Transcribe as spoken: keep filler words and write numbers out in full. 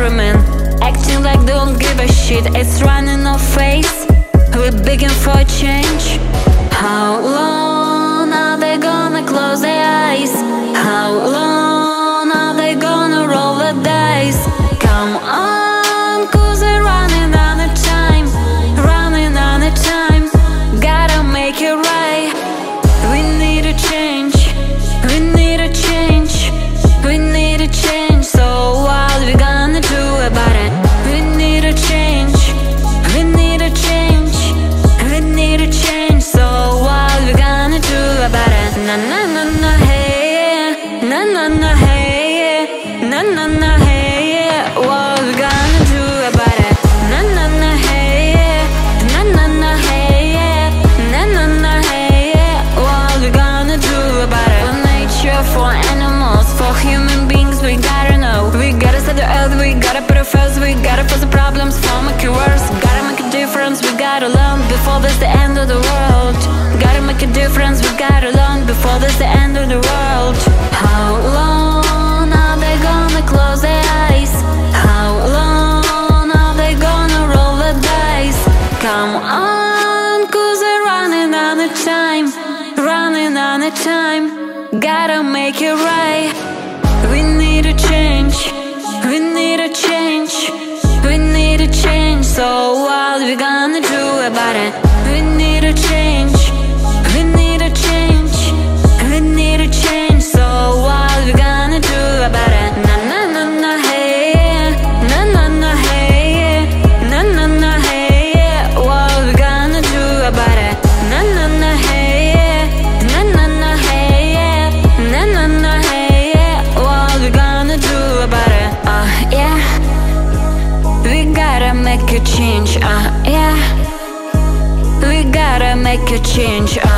experiment, acting like don't give a shit. It's running our face, we're begging for a change. How long are they gonna close their eyes? How long are they gonna roll the dice? Come on, cause we're running out of time, running out of time. Gotta make it right. We need a change, we need a change, we need a change. So what we gonna do about it? We need a change, we need a change, we need a change. So what we gonna do about it? Na na na na hey, na na na hey, na na na hey. We gotta put a face, we gotta face the problems, form a curse. Gotta make a difference, we gotta learn before this the end of the world. Gotta make a difference, we gotta learn before this the end of the world. How long are they gonna close their eyes? How long are they gonna roll the dice? Come on, cause we're running out of time, running out of time. Gotta make it right. We need a change, we need a change, we need a change. So what we gonna do about it? We need a change, we need a change, we need a change. So what we gonna do about it? Na na na na hey, na na na hey, na na na hey. What we gonna do about it? Na na na hey, na na na hey, na na na hey. What we gonna do about it? Uh, yeah, we gotta make a change. Uh, yeah, we gotta make a change. Uh